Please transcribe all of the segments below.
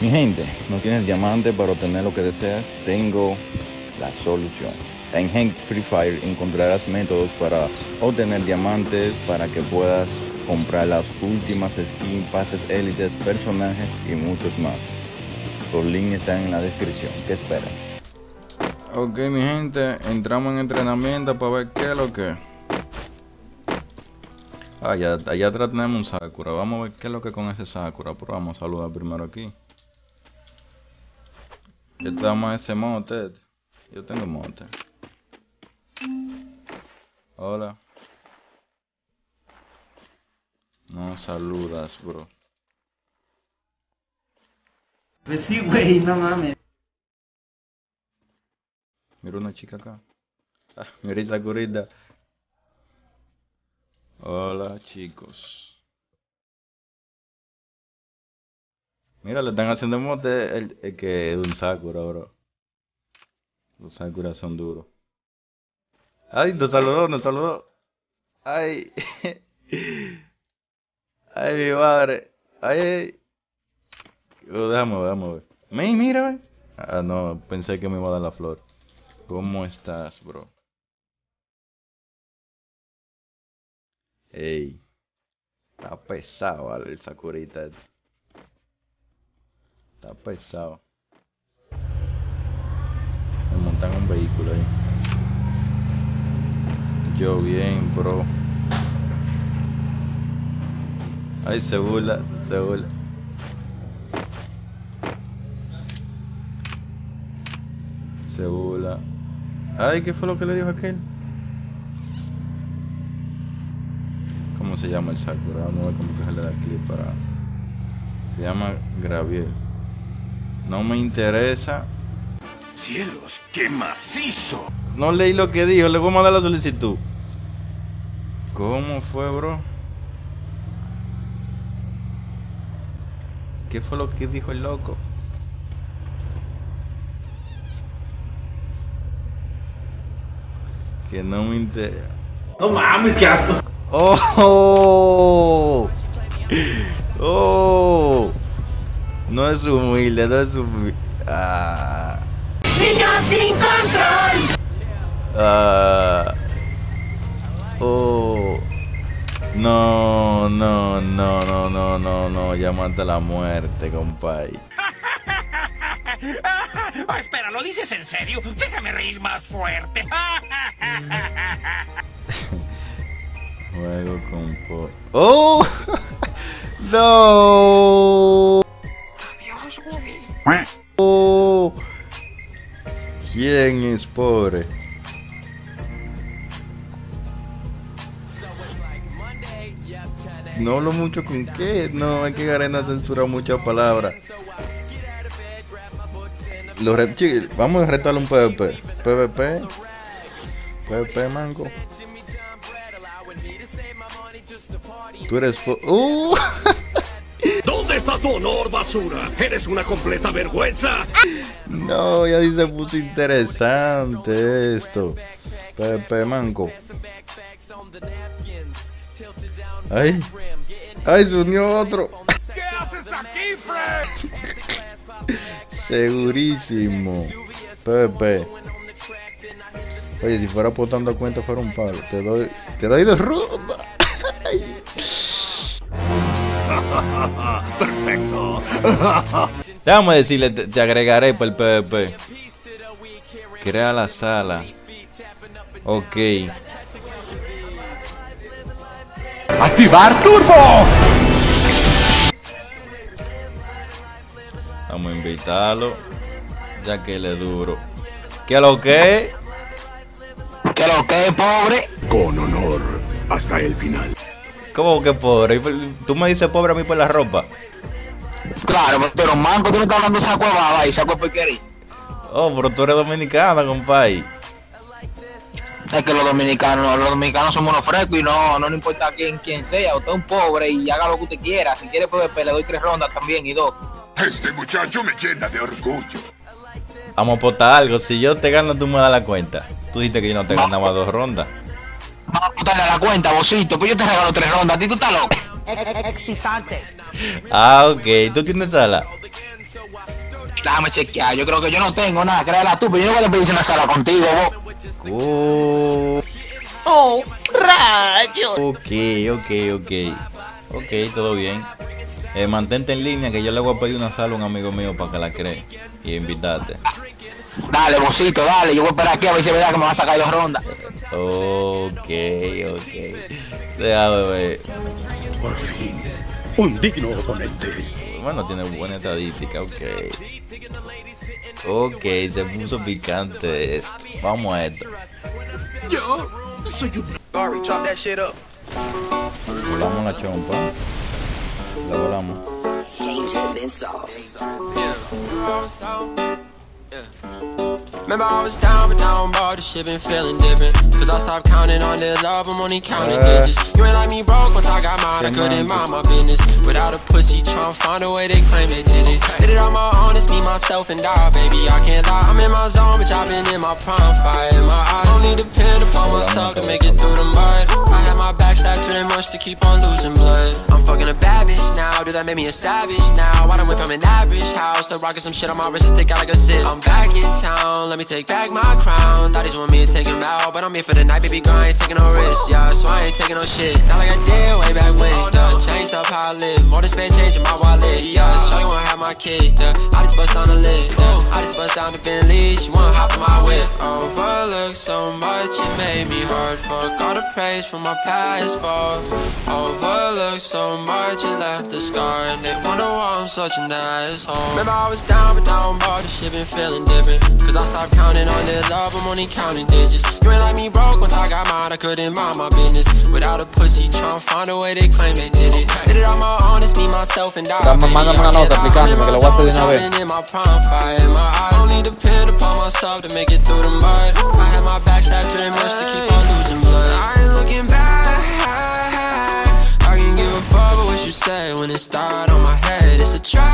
Mi gente, no tienes diamante para obtener lo que deseas, tengo la solución. En Hack Free Fire encontrarás métodos para obtener diamantes, para que puedas comprar las últimas skins, pases élites, personajes y muchos más. Los links están en la descripción. ¿Qué esperas? Ok, mi gente, entramos en entrenamiento para ver qué es lo que... allá atrás tenemos un Sakura. Vamos a ver qué es lo que con ese Sakura. Pero vamos a saludar primero aquí. Ya estamos en ese mote. Yo tengo mote. Hola. No saludas, bro. Pues sí, güey, no mames. Mira una chica acá. Ah, mira esa curita. Hola, chicos. Mira, le están haciendo mote el que es un Sakura, bro. Los Sakura son duros. Ay, nos saludó. Ay. Ay, mi madre. Ay. Déjame ver. Mira, ah, no, pensé que me iba a dar la flor. ¿Cómo estás, bro? Ey. Está pesado, vale, el Sakurita. Está pesado. Me montan un vehículo ahí. Yo bien, bro. Ay, se burla. Ay, ¿qué fue lo que le dijo aquel? ¿Cómo se llama el Sakura? Vamos a ver cómo que se le da clic para... Se llama Graviel. No me interesa. ¡Cielos, qué macizo! No leí lo que dijo, le voy a mandar la solicitud. ¿Cómo fue, bro? ¿Qué fue lo que dijo el loco? Que no me interesa. No mames, qué asco. Oh. No es humilde. Ah. Niño sin control. Ah. Oh. No. Llámate a la muerte, compay. Oh, espera, ¿lo dices en serio? Déjame reír más fuerte. Juego con por... ¡Oh! ¡No! ¡Adiós, Woody! ¡Oh! ¿Quién es pobre? No hablo mucho con qué. No, es que Garena censura muchas palabras. Vamos a retarle un PvP. PvP, mango. Tú eres ¿Dónde está tu honor, basura? Eres una completa vergüenza. No, ya se puso interesante esto. PvP, mango. Ay. Ay, se unió otro. ¿Qué haces aquí, Fred? Segurísimo. Pepe. Oye, si fuera apostando a cuenta fuera un palo. Te doy de ruta. Perfecto. Déjame decirle, te agregaré para el PvP. Crea la sala. Ok. ¡Activar turbo! Vamos a invitarlo, ya que le duro. ¿Qué lo que? ¿Qué lo que, pobre? Con honor, hasta el final. ¿Cómo que pobre? ¿Tú me dices pobre a mí por la ropa? Claro, pero manco, tú no estás hablando saco de baba y saco de porquería. Oh, pero tú eres dominicana, compay. Es que los dominicanos somos unos frescos y no le importa quién sea. Usted es un pobre y haga lo que usted quiera. Si quiere PvP, le doy 3 rondas también y 2. Este muchacho me llena de orgullo. Vamos a apostar algo. Si yo te gano, tú me das la cuenta. Tú dijiste que yo no te ganaba 2 rondas. Vamos a apostarle a la cuenta, bocito. Pues yo te regalo 3 rondas. ¿A ti tú estás loco? Excitante. Ah, ok. ¿Tú tienes sala? Déjame chequear, yo creo que yo no tengo nada, créala tú, pero yo no voy a pedirse una sala contigo, vos. Oh, rayos. Ok, todo bien. Mantente en línea que yo le voy a pedir una sala a un amigo mío para que la cree y invitarte. Dale, bocito, dale, yo voy a esperar aquí a ver si es verdad que me va a sacar dos rondas. Ok. Déjame ver. Por fin, un digno oponente. Bueno, tiene buena estadística, ok, se puso picante esto. Vamos a esto. Yo soy un... Volamos la chompa. La volamos. Remember I was down, but now I'm broke. This shit been feeling different. Cause I stopped counting on this love, I'm only counting digits. You ain't like me broke once I got mine, I couldn't mind my business. Without a pussy, tryna find a way, they claim they did it. Did it on my own, it's me, myself, and I, baby, I can't lie. I'm in my zone, bitch, I've been in my prime, fire in my eyes. Only depend upon myself to make it through the mud. I had my back stabbed too much to keep on losing blood. I'm fucking a bad bitch now, do that make me a savage now? I done went from an average house to rocking some shit on my wrist and stick out like a sis. I'm back in town, let me take back my crown. Thought he's want me to take him out, but I'm here for the night, baby girl, I ain't taking no risk. Yeah, so I ain't taking no shit, not like I did way back when. Changed up how I live, more than spend change in my wallet. Yeah, shawty wanna have my kid, I just bust down the lid, I just bust down the Bentley, she wanna hop in my whip. Overlooked so much, it made me hard, fuck all the praise from my past faults. Overlooked so much, it left a scar, and they wonder why I'm such an asshole. Remember I was down, but now I'm bored, this shit been feeling different. Cause I stopped counting on this love, I'm only counting digits. You ain't like me broke once I got mine, I couldn't mind my business. Without a pussy, tryna find a way, they claim they did it. Did it on my own, it's me, myself, and I. Mándame una nota explicándome que lo voy a pedir una vez. Only depend upon myself to make it through the mud. I had my back stabbed too much to keep on losing blood. I ain't looking back, I can give a fuck about what you say when it started on my head. It's a trap,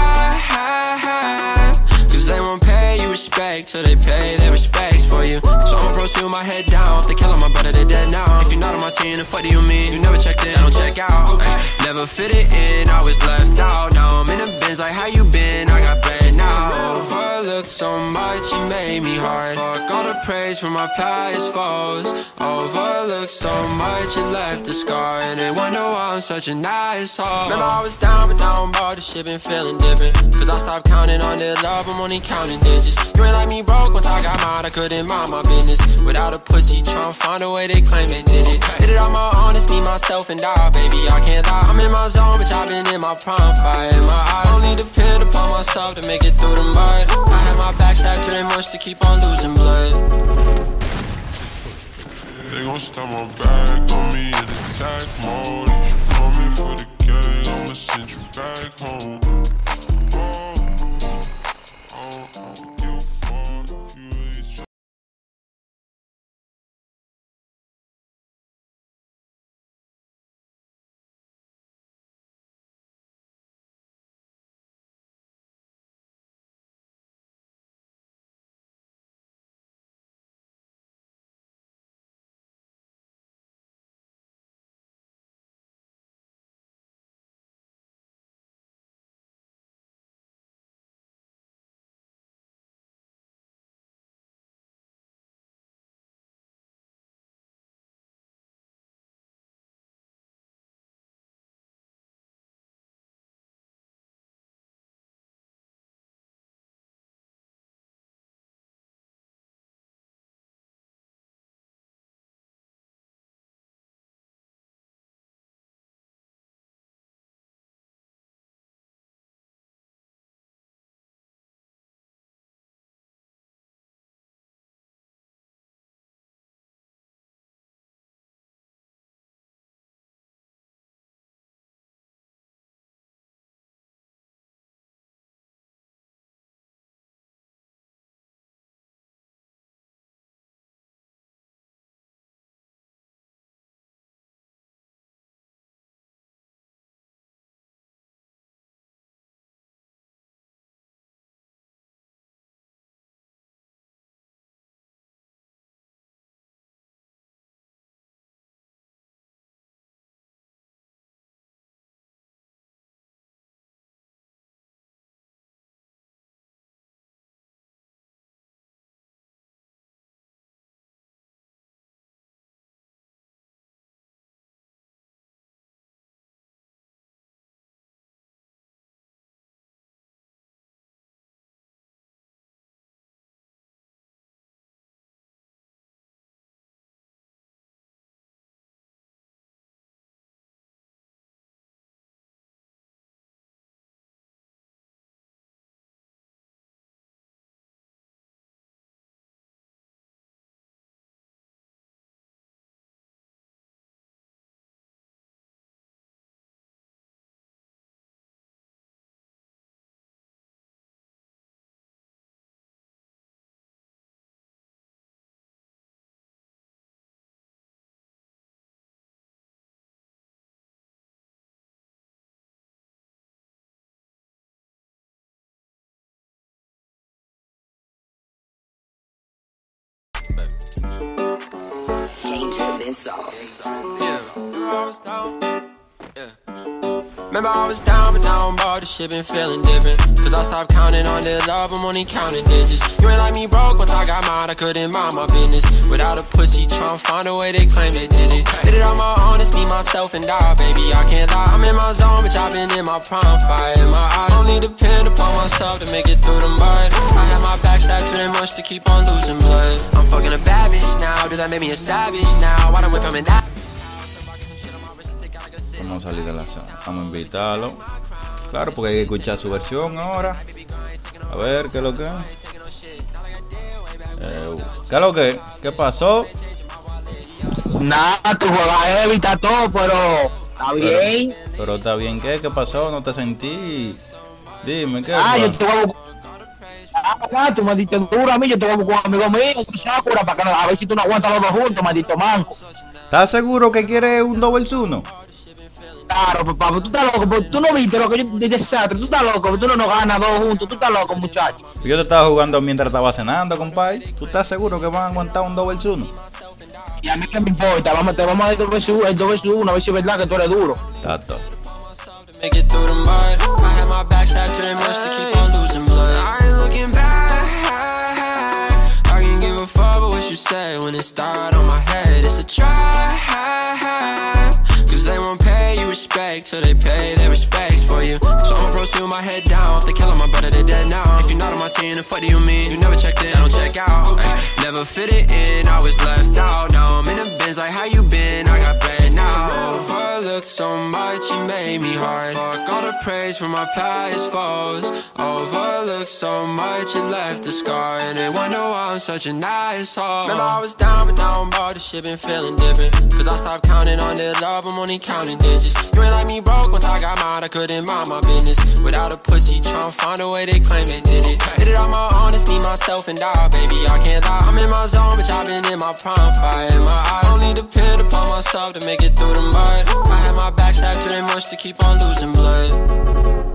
cause they won't pay you respect till they pay their respects for you. So I'ma pursue my head down, if they killing my brother, they dead now. If you're not on my team, then fuck do you mean? You never checked in, I don't check out, okay. Never fit it in, I was left out. Now I'm in the bins like how you been, I got bad now. Overlooked so much, it made me hard. Fuck all the praise from my past foes. Overlooked so much, it left a scar, and they wonder why I'm such an asshole. Remember I was down, but now I'm bored, this shit been feeling different. Cause I stopped counting on this love, I'm only counting digits. You ain't like me broke once I got mine, I couldn't mind my business. Without a pussy, tryna find a way, they claim they did it. Did it on my own, it's me, myself, and I, baby, I can't lie. I'm in my zone, bitch, I've been in my prime, fire in my eyes. Only depend upon myself to make it through the mud. I had my back stabbed too much to keep on losing blood. They gon' stab my back on me in attack mode. If you coming for the gang, I'ma send you back home. Remember I was down, but now I'm all this shit been feeling different. Cause I stopped counting on their love, I'm only counting digits. You ain't like me broke, once I got mine, I couldn't mind my business. Without a pussy, tryna find a way, they claim they did it. Did it on my own, it's me, myself, and I, baby, I can't lie. I'm in my zone, but y'all been in my prime, fire in my eyes. Only depend upon myself to make it through the mud. I had my back stabbed too much to keep on losing blood. I'm fucking a bad bitch now, does that make me a savage now? Why don't whip him in that? Vamos a salir de la sala, vamos a invitarlo. Claro, porque hay que escuchar su versión ahora. A ver, ¿qué es lo que? ¿Qué es lo que? ¿Qué pasó? Nada, tú juegas evita todo, pero está bien. Pero está bien, ¿qué? ¿Qué pasó? No te sentí. Dime, ¿qué? Yo te voy a buscar. Tú maldito duro a mí, yo te voy a buscar un amigo mío, Sakura, para que a ver si tú no aguantas los dos juntos, maldito manco. ¿Estás seguro que quieres un doble uno? Claro, papá, tú estás loco, tú no viste lo que yo te desastre, tú estás loco, tú no ganas dos juntos, tú estás loco, muchacho. Yo te estaba jugando mientras estaba cenando, compadre. ¿Tú estás seguro que van a aguantar un 2v1? Y a mí que me importa, vamos, te vamos a dar el 2v1, a ver si es verdad que tú eres duro. Tato. Till they pay their respects for you. So I'm bros to my head down. If they killing my brother, they dead now. If you're not on my team, then fuck do you mean? You never checked in, I don't check out. Ay, never fit it in, I was left out. Now I'm in the bins, like how you been? I got bad now. Overlooked so much, you made me hard. Fuck all the praise from my past foes. Overlooked so much, it left a scar. And they wonder why I'm such a nice hoe. Remember I was down, but now I'm all this shit been feeling different. Cause I stopped counting on their love, I'm only counting digits. You ain't like me broke, once I got mine, I couldn't mind my business. Without a pussy, tryna find a way, they claim they did it. Did it on my own, it's me, myself, and I, baby, I can't lie. I'm in my zone, but y'all been in my prime, fire in my eyes. Only depend upon myself to make it through the mud. I had my back stabbed too much to keep on losing blood.